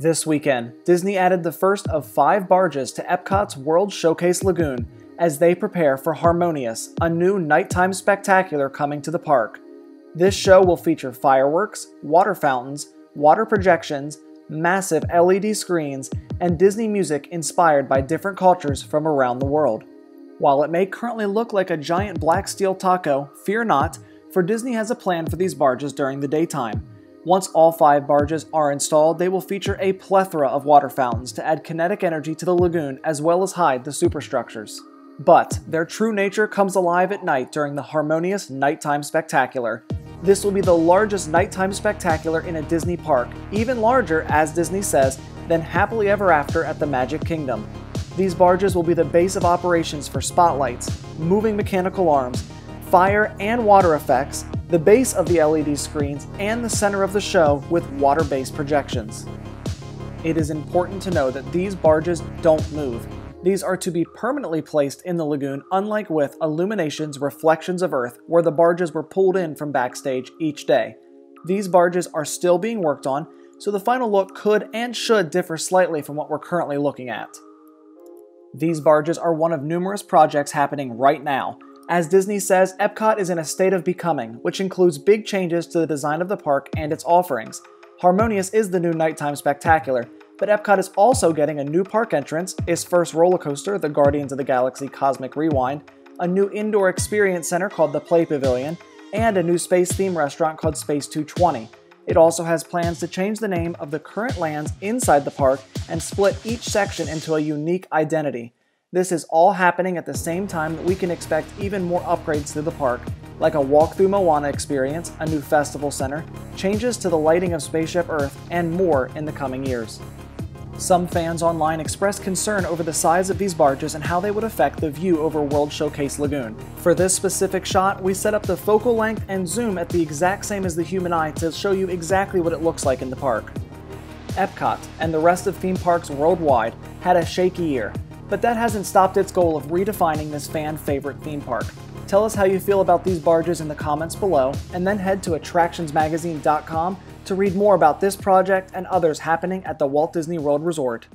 This weekend, Disney added the first of 5 barges to Epcot's World Showcase Lagoon as they prepare for Harmonious, a new nighttime spectacular coming to the park. This show will feature fireworks, water fountains, water projections, massive LED screens, and Disney music inspired by different cultures from around the world. While it may currently look like a giant black steel taco, fear not, for Disney has a plan for these barges during the daytime. Once all 5 barges are installed, they will feature a plethora of water fountains to add kinetic energy to the lagoon as well as hide the superstructures. But their true nature comes alive at night during the Harmonious Nighttime Spectacular. This will be the largest nighttime spectacular in a Disney park, even larger, as Disney says, than Happily Ever After at the Magic Kingdom. These barges will be the base of operations for spotlights, moving mechanical arms, fire and water effects, the base of the LED screens, and the center of the show with water-based projections. It is important to know that these barges don't move. These are to be permanently placed in the lagoon, unlike with Illuminations Reflections of Earth, where the barges were pulled in from backstage each day. These barges are still being worked on, so the final look could and should differ slightly from what we're currently looking at. These barges are one of numerous projects happening right now. As Disney says, Epcot is in a state of becoming, which includes big changes to the design of the park and its offerings. Harmonious is the new nighttime spectacular, but Epcot is also getting a new park entrance, its first roller coaster, the Guardians of the Galaxy Cosmic Rewind, a new indoor experience center called the Play Pavilion, and a new space theme restaurant called Space 220. It also has plans to change the name of the current lands inside the park and split each section into a unique identity. This is all happening at the same time that we can expect even more upgrades to the park, like a walk-through Moana experience, a new festival center, changes to the lighting of Spaceship Earth, and more in the coming years. Some fans online expressed concern over the size of these barges and how they would affect the view over World Showcase Lagoon. For this specific shot, we set up the focal length and zoom at the exact same as the human eye to show you exactly what it looks like in the park. Epcot, and the rest of theme parks worldwide, had a shaky year. But that hasn't stopped its goal of redefining this fan-favorite theme park. Tell us how you feel about these barges in the comments below, and then head to attractionsmagazine.com to read more about this project and others happening at the Walt Disney World Resort.